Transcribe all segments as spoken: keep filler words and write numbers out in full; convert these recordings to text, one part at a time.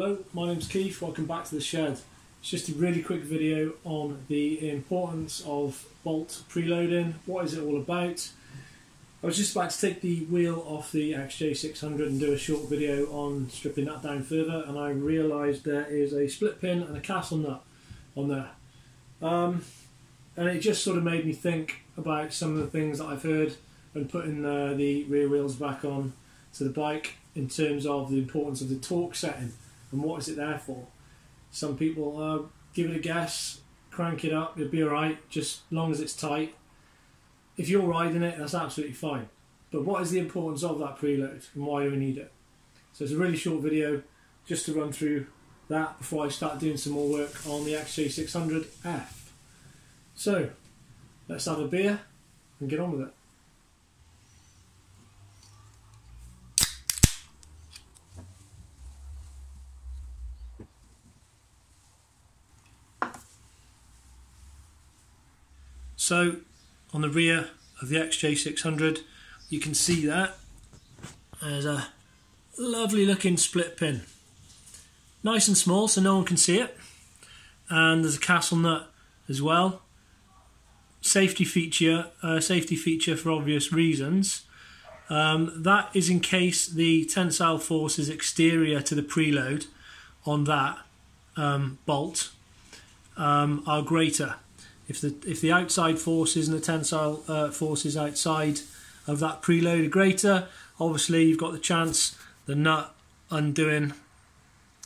Hello, my name's Keith, welcome back to the shed. It's just a really quick video on the importance of bolt preloading. What is it all about? I was just about to take the wheel off the X J six hundred and do a short video on stripping that down further, and I realised there is a split pin and a castle nut on there. Um, and it just sort of made me think about some of the things that I've heard when putting uh, the rear wheels back on to the bike in terms of the importance of the torque setting. And what is it there for? Some people uh, give it a guess, crank it up, it'll be alright, just as long as it's tight. If you're riding it, that's absolutely fine. But what is the importance of that preload and why do we need it? So it's a really short video just to run through that before I start doing some more work on the X J six hundred F. So let's have a beer and get on with it. So on the rear of the X J six hundred you can see that there's a lovely looking split pin, nice and small so no one can see it, and there's a castle nut as well. Safety feature, uh, safety feature for obvious reasons. Um, that is in case the tensile force is exterior to the preload on that um, bolt um, are greater. If the, if the outside forces and the tensile uh, forces outside of that preload are greater, obviously you've got the chance the nut undoing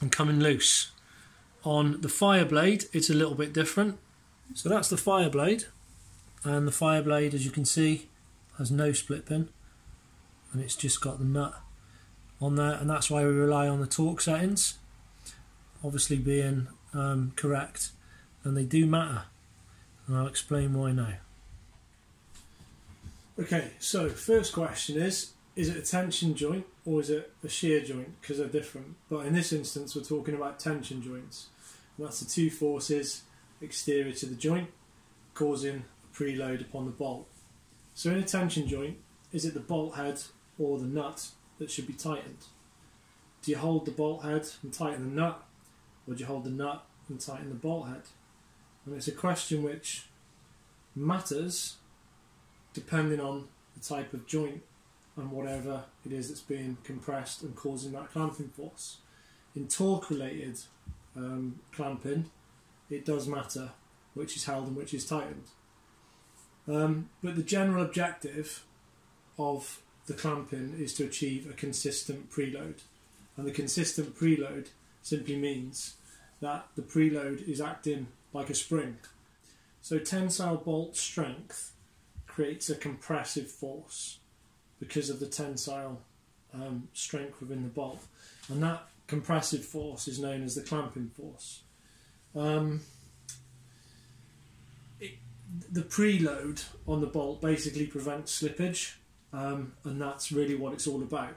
and coming loose. On the Fireblade it's a little bit different. So that's the Fireblade, and the Fireblade, as you can see, has no split pin and it's just got the nut on there, and that's why we rely on the torque settings obviously being um, correct, and they do matter. And I'll explain why now. Okay, so first question is, is it a tension joint or is it a shear joint? Because they're different. But in this instance we're talking about tension joints. And that's the two forces exterior to the joint causing a preload upon the bolt. So in a tension joint, is it the bolt head or the nut that should be tightened? Do you hold the bolt head and tighten the nut, or do you hold the nut and tighten the bolt head? And it's a question which matters depending on the type of joint and whatever it is that's being compressed and causing that clamping force. In torque related um, clamping it does matter which is held and which is tightened, um, but the general objective of the clamping is to achieve a consistent preload, and the consistent preload simply means that the preload is acting like a spring. So tensile bolt strength creates a compressive force because of the tensile um, strength within the bolt, and that compressive force is known as the clamping force. Um, it, the preload on the bolt basically prevents slippage, um, and that's really what it's all about,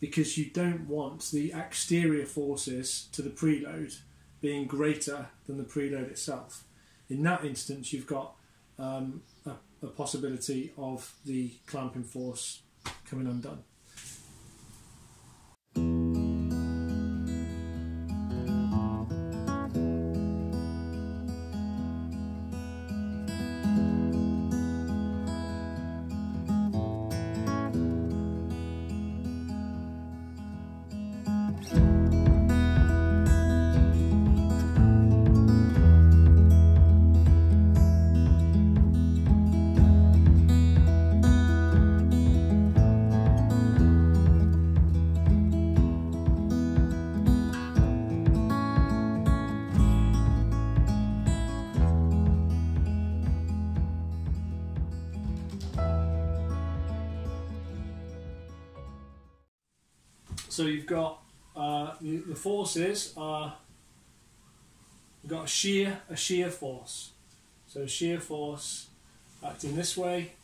because you don't want the exterior forces to the preload being greater than the preload itself. In that instance you've got um, a, a possibility of the clamping force coming undone. So you've got uh, the, the forces are, you've got a shear, a shear force. So a shear force acting this way,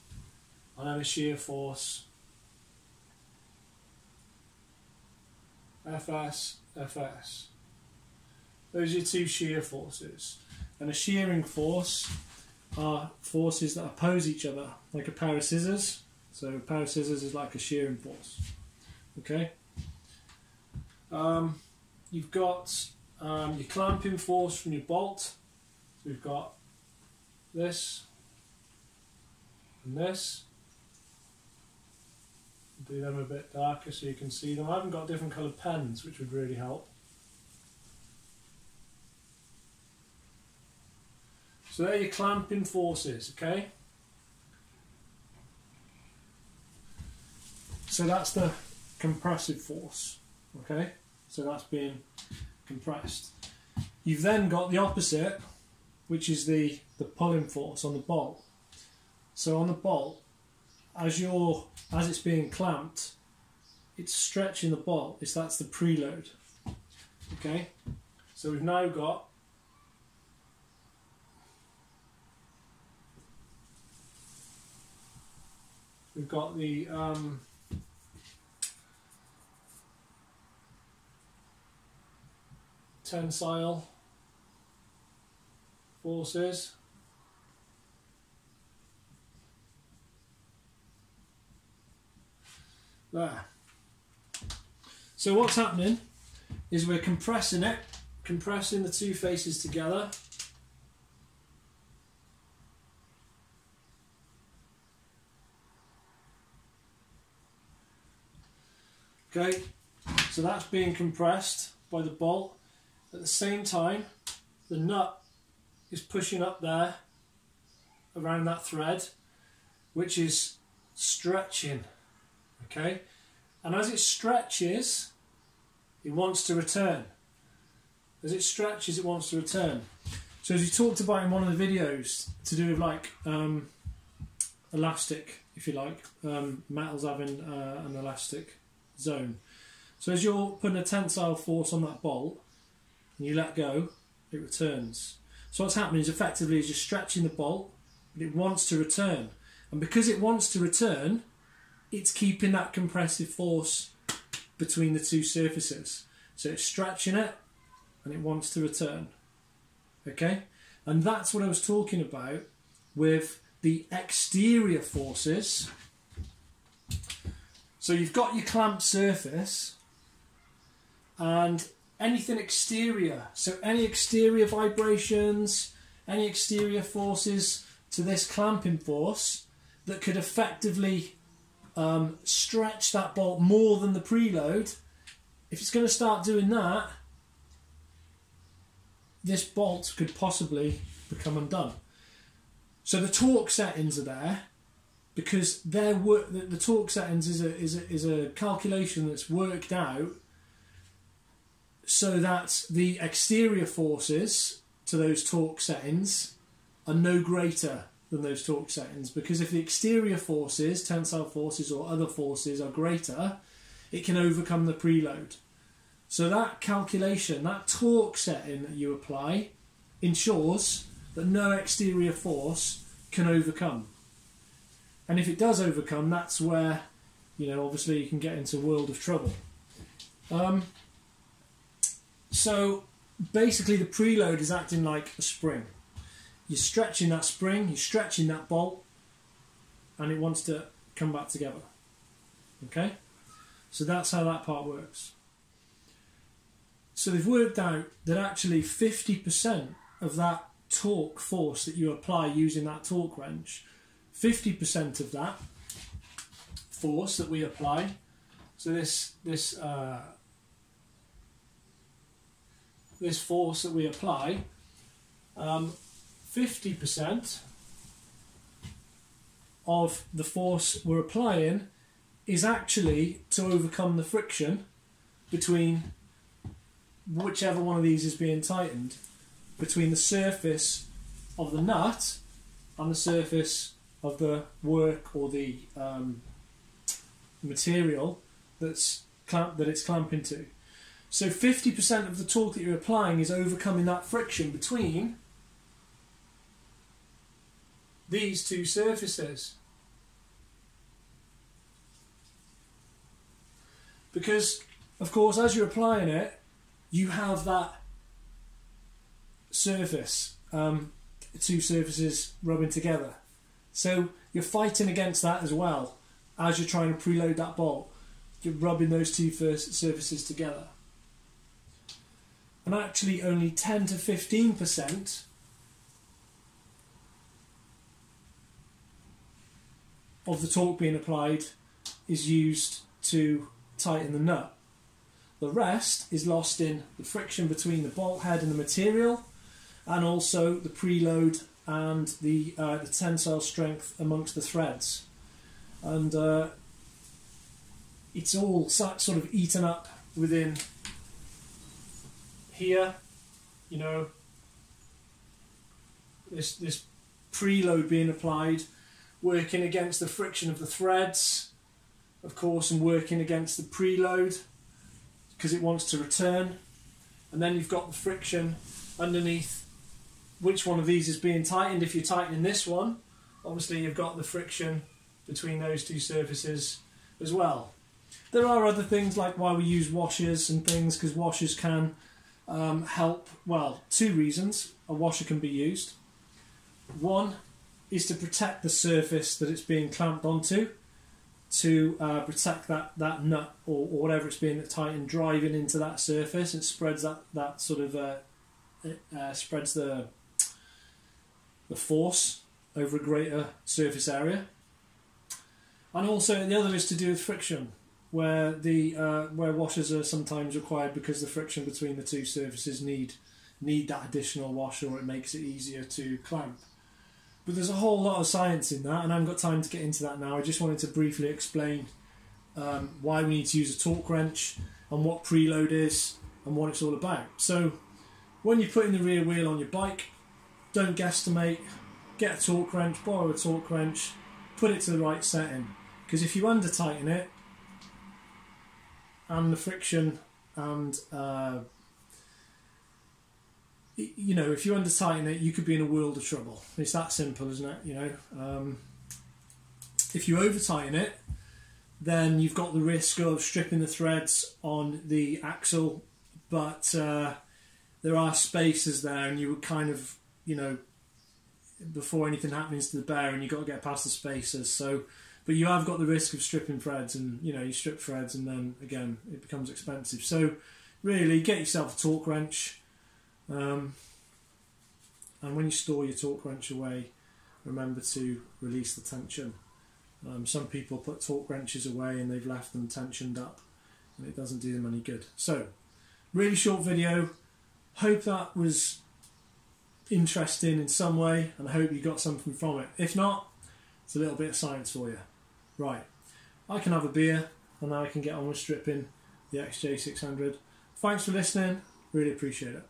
and then a shear force F S, F S. Those are your two shear forces. And a shearing force are forces that oppose each other, like a pair of scissors. So a pair of scissors is like a shearing force. Okay? Um, you've got um, your clamping force from your bolt. So we've got this and this. Do them a bit darker so you can see them. I haven't got different coloured pens, which would really help. So there are your clamping forces, okay? So that's the compressive force, okay? So that's being compressed. You've then got the opposite, which is the, the pulling force on the bolt. So on the bolt, as you're, as it's being clamped, it's stretching the bolt. It's, that's the preload, okay? So we've now got We've got the um, tensile forces, there. So what's happening is we're compressing it, compressing the two faces together. Okay, so that's being compressed by the bolt. At the same time, the nut is pushing up there around that thread, which is stretching. Okay, and as it stretches, it wants to return. As it stretches, it wants to return. So as we talked about in one of the videos, to do with like um, elastic, if you like, um, metals having uh, an elastic zone. So as you're putting a tensile force on that bolt and you let go, it returns. So what's happening is effectively is you're stretching the bolt, but it wants to return. And because it wants to return, it's keeping that compressive force between the two surfaces. So it's stretching it and it wants to return. Okay? And that's what I was talking about with the exterior forces. So you've got your clamped surface, and anything exterior, so any exterior vibrations, any exterior forces to this clamping force that could effectively um, stretch that bolt more than the preload, if it's going to start doing that, this bolt could possibly become undone. So the torque settings are there, because their work, the, the torque settings is a, is, a, is a calculation that's worked out so that the exterior forces to those torque settings are no greater than those torque settings, because if the exterior forces, tensile forces or other forces, are greater, it can overcome the preload. So that calculation, that torque setting that you apply, ensures that no exterior force can overcome. And if it does overcome, that's where, you know, obviously you can get into a world of trouble. Um, so basically the preload is acting like a spring. You're stretching that spring, you're stretching that bolt, and it wants to come back together. Okay? So that's how that part works. So they've worked out that actually fifty percent of that torque force that you apply using that torque wrench, fifty percent of that force that we apply, so this this uh, this force that we apply, um, fifty percent of the force we're applying is actually to overcome the friction between whichever one of these is being tightened, between the surface of the nut and the surface of the work or the um, material that's clamp that it's clamping to. So fifty percent of the torque that you're applying is overcoming that friction between these two surfaces. Because, of course, as you're applying it, you have that surface, um, two surfaces rubbing together. So you're fighting against that as well as you're trying to preload that bolt. You're rubbing those two first surfaces together. and actually only ten to fifteen percent of the torque being applied is used to tighten the nut. The rest is lost in the friction between the bolt head and the material, and also the preload and the, uh, the tensile strength amongst the threads. And uh, it's all sort of eaten up within here, you know, this, this preload being applied, working against the friction of the threads, of course, and working against the preload because it wants to return. And then you've got the friction underneath which one of these is being tightened. If you're tightening this one, obviously you've got the friction between those two surfaces as well. There are other things like why we use washers and things, because washers can um, help. Well, two reasons a washer can be used. One is to protect the surface that it's being clamped onto, to uh, protect that, that nut or, or whatever it's being tightened, driving into that surface. It spreads that, that sort of, uh, it, uh, spreads the, the force over a greater surface area. And also the other is to do with friction, where the uh, where washers are sometimes required because the friction between the two surfaces need need that additional washer, or it makes it easier to clamp. But there's a whole lot of science in that, and I haven't got time to get into that now. I just wanted to briefly explain um, why we need to use a torque wrench and what preload is and what it's all about. So when you're putting the rear wheel on your bike, don't guesstimate. Get a torque wrench, borrow a torque wrench, put it to the right setting, because if you under tighten it, and the friction, and uh, you know, if you under tighten it, you could be in a world of trouble. It's that simple, isn't it? You know, um, if you over tighten it, then you've got the risk of stripping the threads on the axle. But uh, there are spaces there, and you would kind of, you know, before anything happens to the bearing, you've got to get past the spacers. So. But you have got the risk of stripping threads, and you know, you strip threads and then again it becomes expensive. So really get yourself a torque wrench, um, and when you store your torque wrench away, remember to release the tension. Um, some people put torque wrenches away and they've left them tensioned up, and it doesn't do them any good. So really short video, hope that was interesting in some way, and I hope you got something from it. If not, it's a little bit of science for you. Right, I can have a beer, and now I can get on with stripping the X J six hundred. Thanks for listening, really appreciate it.